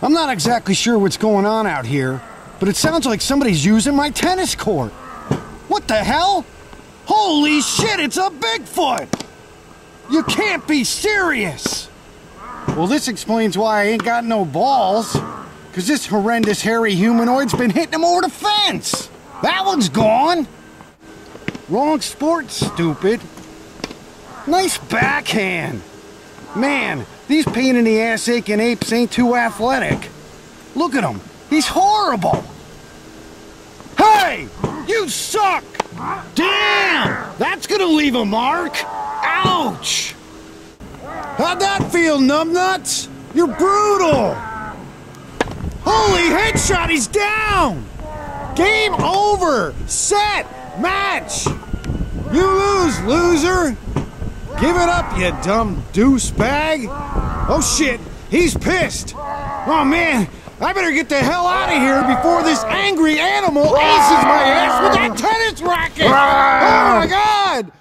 I'm not exactly sure what's going on out here, but it sounds like somebody's using my tennis court. What the hell? Holy shit, it's a Bigfoot! You can't be serious! Well, this explains why I ain't got no balls. Cause this horrendous hairy humanoid's been hitting him over the fence! That one's gone! Wrong sport, stupid. Nice backhand! Man, these pain in the ass aching apes ain't too athletic. Look at him, he's horrible! Hey! You suck! Damn! That's gonna leave a mark! Ouch! How'd that feel, numbnuts? You're brutal! Holy headshot, he's down! Game over! Set! Match! You lose, loser! Give it up, you dumb douchebag! Oh shit, he's pissed! Oh man, I better get the hell out of here before this angry animal aces my ass with that tennis racket! Oh my god!